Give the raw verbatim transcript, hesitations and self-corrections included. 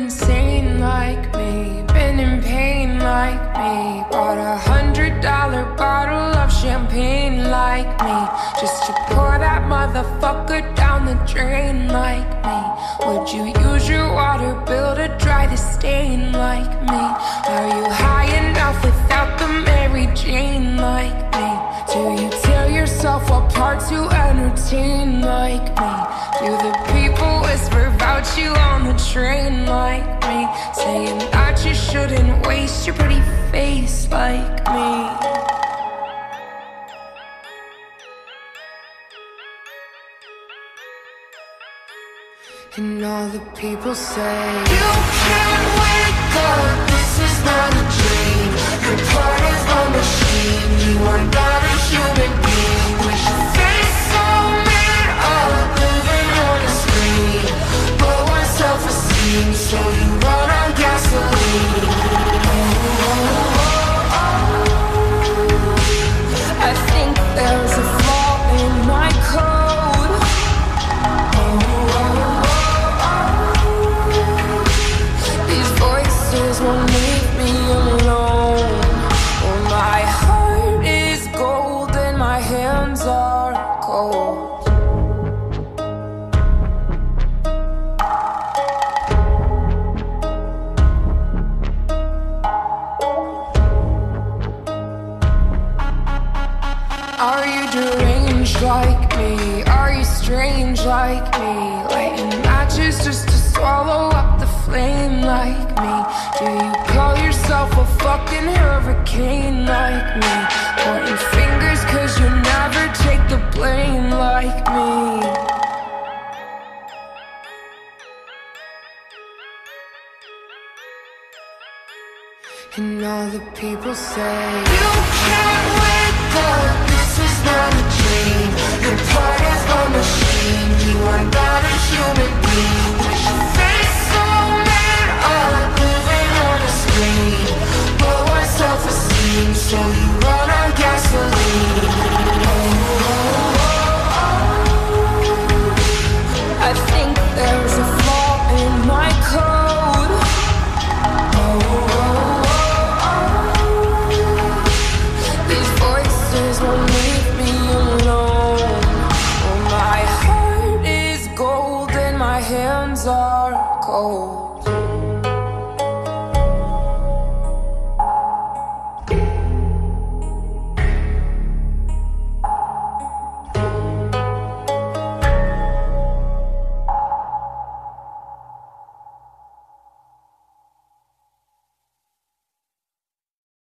insane like me, been in pain like me, bought a hundred dollar bottle of champagne like me, just to pour that motherfucker down the drain like me. Would you use your water bill to dry the stain like me? Are you high enough without the Mary Jane like me? Do you tear yourself apart to entertain like me? Do the people whisper about you on the train like me, saying that you shouldn't waste your pretty face like me? And all the people say, you can't wake up, this is not a dream. You're part of a machine, you are not a human being. With your face so made up, living on a screen, lower self-esteem, so you run on gasoline. Oh, oh, oh, oh. I think there's a flaw in my code. Oh, oh, won't leave me alone. Oh, my heart is gold and my hands are cold. Are you deranged like me? Are you strange like me? Lighting matches just to swallow up the flame like me. Do you call yourself a fucking hurricane like me? Pointing fingers cause you never take the blame like me. And all the people say, you can't wake up, this is not a dream. You're part of a machine, you are not a human being. With your face so made up, lower self-esteem, so you run on gasoline. Oh, oh, oh, oh. I think there's a flaw in my code. Oh, oh, oh, oh. These voices won't leave me alone. Oh, my heart is gold and my hands are cold.